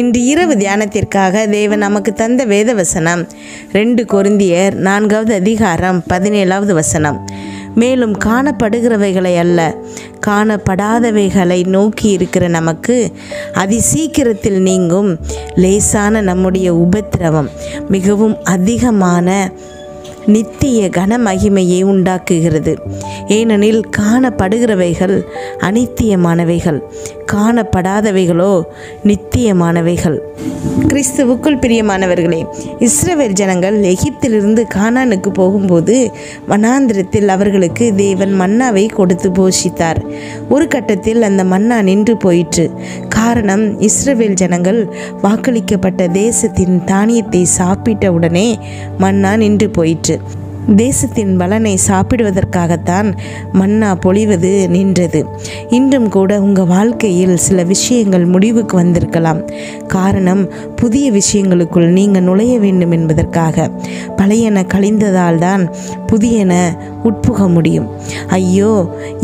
இன்று இரவு தியானத்திற்காக தேவன் நமக்கு தந்த வேத வசனம் 2 கொரிந்தியர் 4வது அதிகாரம் 17வது வசனம். மேலும் காணப்படுகிறவைகளை அல்ல, காணப்படாதவைகளை நோக்கி இருக்கிற நமக்கு அதி சீக்கிரத்தில் நீங்கும் லேசான நம்முடைய உபத்திரவம் மிகவும் அதிகமான நித்திய கனமகிமையை உண்டாக்குகிறது. ஏனெனில் காணப்படுகிறவைகள் அநித்தியமானவைகள், காணப்படாதவைகளோ நித்தியமானவைகள். கிறிஸ்துவுக்குள் பிரியமானவர்களே, இஸ்ரவேல் ஜனங்கள் எகிப்திலிருந்து கானானுக்கு போகும்போது வனாந்திரத்தில் அவர்களுக்கு தேவன் மன்னாவை கொடுத்து போஷித்தார். ஒரு கட்டத்தில் அந்த மன்னா நின்று போயிற்று. காரணம், இஸ்ரவேல் ஜனங்கள் வாக்களிக்கப்பட்ட தேசத்தின் தானியத்தை சாப்பிட்ட உடனே மன்னா நின்று போயிற்று. தேசத்தின் பலனை சாப்பிடுவதற்காகத்தான் மன்னா பொழிவது நின்றது. இன்றும் கூட உங்கள் வாழ்க்கையில் சில விஷயங்கள் முடிவுக்கு வந்திருக்கலாம். காரணம், புதிய விஷயங்களுக்குள் நீங்கள் நுழைய வேண்டும் என்பதற்காக. பழையன கழிந்ததால் தான் புதியன உட்புக முடியும். ஐயோ,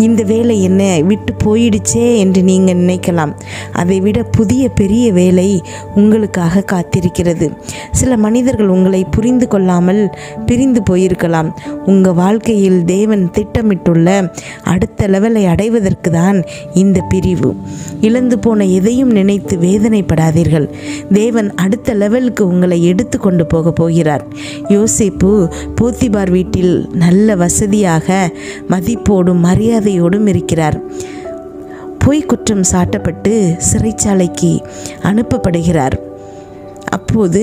இந்த வேலை என்ன விட்டு போயிடுச்சே என்று நீங்கள் நினைக்கலாம். அதைவிட புதிய பெரிய வேலை உங்களுக்காக காத்திருக்கிறது. சில மனிதர்கள் உங்களை புரிந்து கொள்ளாமல் பிரிந்து போயிருக்க. உங்க வாழ்க்கையில் தேவன் திட்டமிட்டுள்ள அடுத்த லெவலை அடைவதற்கு தான் இந்த பிரிவு. இழந்து போன எதையும் நினைத்து வேதனைப்படாதீர்கள். தேவன் அடுத்த லெவலுக்கு உங்களை எடுத்து கொண்டு போக போகிறார். யோசேப்பு போத்திபார் வீட்டில் நல்ல வசதியாக மதிப்போடும் மரியாதையோடும் இருக்கிறார். பொய் குற்றம் சாட்டப்பட்டு சிறைச்சாலைக்கு அனுப்பப்படுகிறார். அப்போது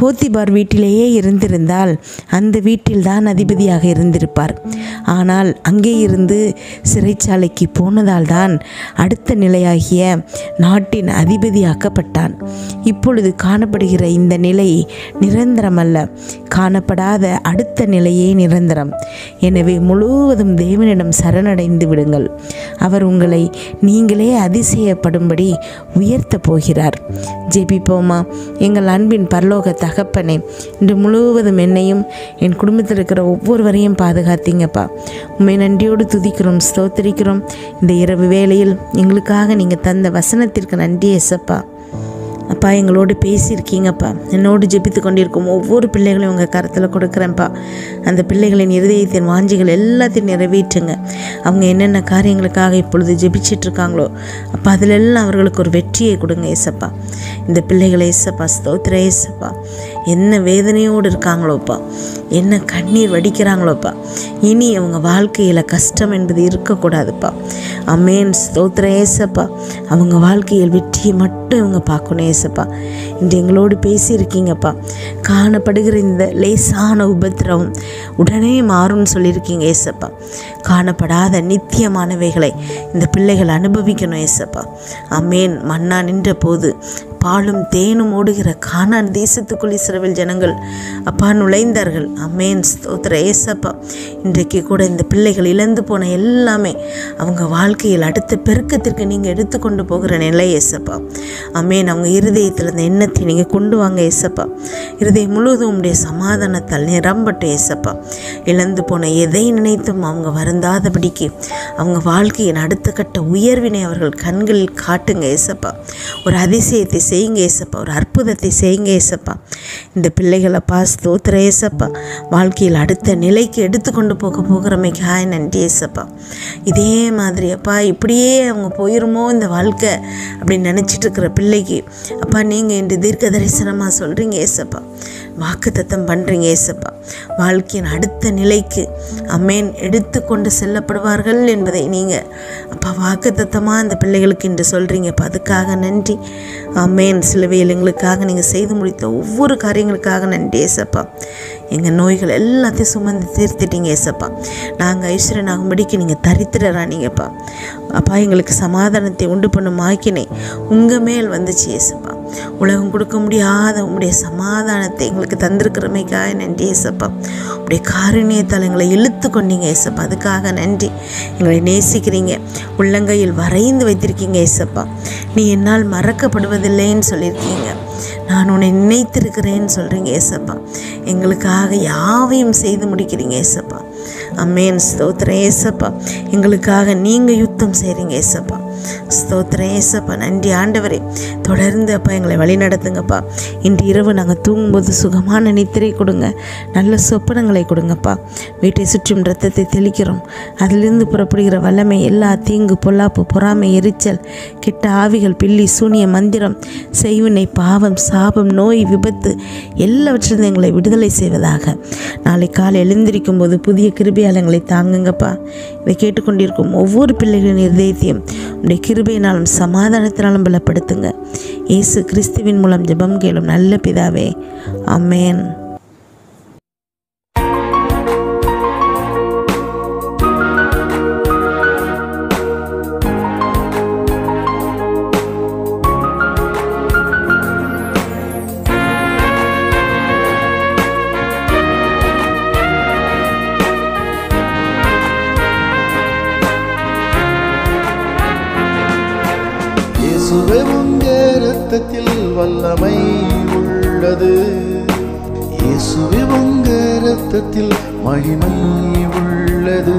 போத்திபார் வீட்டிலேயே இருந்திருந்தால் அந்த வீட்டில்தான் அதிபதியாக இருந்திருப்பார். ஆனால் அங்கே இருந்து சிறைச்சாலைக்கு போனதால் தான் அடுத்த நிலையாகிய நாட்டின் அதிபதியாக்கப்பட்டான். இப்பொழுது காணப்படுகிற இந்த நிலை நிரந்தரமல்ல, காணப்படாத அடுத்த நிலையே நிரந்தரம். எனவே முழுவதும் தேவனிடம் சரணடைந்து விடுங்கள். அவர் உங்களை நீங்களே அதிசயப்படும்படி உயர்த்த போகிறார். ஜெபிப்போமா. எங்கள் அன்பின் பரலோக தகப்பனே, இன்று முழுவதும் என்னையும் என் குடும்பத்தில் இருக்கிற ஒவ்வொருவரையும் பாதுகாத்தீங்கப்பா. உண்மை நன்றியோடு துதிக்கிறோம், ஸ்தோத்திரிக்கிறோம். இந்த இரவு வேளையில் எங்களுக்காக நீங்கள் தந்த வசனத்திற்கு நன்றி எசப்பா. அப்பா, எங்களோடு பேசியிருக்கீங்கப்பா. என்னோடு ஜெபித்து கொண்டிருக்கும் ஒவ்வொரு பிள்ளைகளையும் உங்கள் கருத்தில் கொடுக்குறேன்ப்பா. அந்த பிள்ளைகளின் இருதயத்தின் வாஞ்சிகள் எல்லாத்தையும் நிறைவேற்றுங்க. அவங்க என்னென்ன காரியங்களுக்காக இப்பொழுது ஜெபிச்சிட்ருக்காங்களோ அப்போ அதிலெல்லாம் அவர்களுக்கு ஒரு வெற்றியை கொடுங்க ஏசப்பா. இந்த பிள்ளைகளை ஏசப்பா ஸ்தோத்திர ஏசப்பா. என்ன வேதனையோடு இருக்காங்களோப்பா, என்ன கண்ணீர் வடிக்கிறாங்களோப்பா, இனி அவங்க வாழ்க்கையில் கஷ்டம் என்பது இருக்கக்கூடாதுப்பா. அமேன் ஸ்தோத்திர ஏசப்பா. அவங்க வாழ்க்கையில் வெற்றியை மட்டும் இவங்க பார்க்கணும் ஏசப்பா. இன்று எங்களோடு பேசியிருக்கீங்கப்பா. காணப்படுகிற இந்த லேசான உபத்திரவம் உடனே மாறும்னு சொல்லியிருக்கீங்க ஏசப்பா. காணப்படாத நித்தியமானவைகளை இந்த பிள்ளைகள் அனுபவிக்கணும் ஏசப்பா. அமேன். மன்னா நின்ற போது பாலும் தேனும் ஓடுகிற கானான் தேசத்துக்குள் இஸ்ரவேல் ஜனங்கள் அப்பா நுழைந்தார்கள். அமேன் ஸ்தோத்திர ஏசப்பா. இன்றைக்கு கூட இந்த பிள்ளைகள் இழந்து போன எல்லாமே அவங்க வாழ்க்கையில் அடுத்த பெருக்கத்திற்கு நீங்கள் எடுத்துக்கொண்டு போகிற நிலை ஏசப்பா. அமேன். அவங்க இருதயத்தில் அந்த எண்ணத்தை நீங்கள் கொண்டு வாங்க ஏசப்பா. இருதயம் முழுவதும் உடைய சமாதானத்தால் நிரம்பட்டும் ஏசப்பா. இழந்து போன எதை நினைத்தும் அவங்க வருந்தாதபடிக்கு அவங்க வாழ்க்கையின் அடுத்த கட்ட உயர்வினை அவர்கள் கண்களில் காட்டுங்க ஏசப்பா. ஒரு அதிசயத்தை செய்யுங்க ஏசப்பா. ஒரு அற்புதத்தை செய்யுங்க ஏசப்பா. இந்த பிள்ளைகளை ஸ்தோத்திர ஏசப்பா. வாழ்க்கையில் அடுத்த நிலைக்கு எடுத்துக்கொண்டு போக போகிறமைக்காய் நன்றி ஏசப்பா. இதே மாதிரி அப்பா இப்படியே அவங்க போயிருமோ இந்த வாழ்க்கை அப்படின்னு நினச்சிட்டு இருக்கிற பிள்ளைக்கு அப்பா நீங்கள் இன்று தீர்க்க தரிசனமாக சொல்கிறீங்க ஏசப்பா. வாக்குத்தத்தம் பண்ணுறீங்க ஏசப்பா. வாழ்க்கையின் அடுத்த நிலைக்கு அமேன் எடுத்து கொண்டு செல்லப்படுவார்கள் என்பதை நீங்கள் அப்பா வாக்குத்தத்தமாக அந்த பிள்ளைகளுக்கு இன்று சொல்கிறீங்கப்பா. அதுக்காக நன்றி. அமேன். சிலுவையில் எங்களுக்காக நீங்கள் செய்து முடித்த ஒவ்வொரு காரியங்களுக்காக நன்றி ஏசப்பா. எங்கள் நோய்கள் எல்லாத்தையும் சுமந்து தீர்த்துட்டீங்க ஏசப்பா. நாங்கள் ஐஸ்வர்யனாகும்படிக்கு நீங்கள் தரித்திரரானீங்கப்பா. அப்பா எங்களுக்கு சமாதானத்தை உண்டு பண்ணும் ஆக்கினை உங்கள் மேல் வந்துச்சு ஏசப்பா. உலகம் கொடுக்க முடியாத உங்களுடைய சமாதானத்தை எங்களுக்கு தந்திருக்கிறமைக்காக நன்றி ஏசப்பா. உங்களுடைய காரணியத்தால் எங்களை இழுத்து கொண்டீங்க ஏசப்பா. அதுக்காக நன்றி. எங்களை நேசிக்கிறீங்க, உள்ளங்கையில் வரைந்து வைத்திருக்கீங்க ஏசப்பா. நீ என்னால் மறக்கப்படுவதில்லைன்னு சொல்லியிருக்கீங்க. நான் உன்னை நினைத்திருக்கிறேன்னு சொல்கிறீங்க ஏசப்பா. எங்களுக்காக யாவையும் செய்து முடிக்கிறீங்க ஏசப்பா. அமேன். ஸ்தோத்திர ஏசப்பா, எங்களுக்காக நீங்கள் யுத்தம் செய்கிறீங்க ஏசப்பா. ஸ்தோத்திர ஏசப்பா, நன்றி ஆண்டவரே. தொடர்ந்து அப்பா எங்களை வழி நடத்துங்கப்பா. இன்று இரவு நாங்கள் தூங்கும்போது சுகமான நித்திரை கொடுங்க, நல்ல சொப்பனங்களை கொடுங்கப்பா. வீட்டை சுற்றும் ரத்தத்தை தெளிக்கிறோம், அதிலிருந்து புறப்படுகிற வல்லமை எல்லா தீங்கு, பொல்லாப்பு, பொறாமை, எரிச்சல், கெட்ட ஆவிகள், பில்லி, சூனிய மந்திரம், செய்வினை, பாவம், சாபம், நோய், விபத்து எல்லாவற்றிலிருந்து எங்களை விடுதலை செய்வதாக. நாளை காலை எழுந்திருக்கும் போது புதிய கிருபையால் எங்களை தாங்குங்கப்பா. இதை கேட்டுக்கொண்டிருக்கும் ஒவ்வொரு பிள்ளைகளின் இருதயத்தையும் உடைய கிருபையினாலும் சமாதானத்தினாலும் பலப்படுத்துங்க. இயேசு கிறிஸ்துவின் மூலம் ஜெபம் கேளும் நல்ல பிதாவே, ஆமென். இரத்தத்தில் வல்லமை உள்ளது, இயேசுவே உங்க இரத்தத்தில் மகிமை உள்ளது.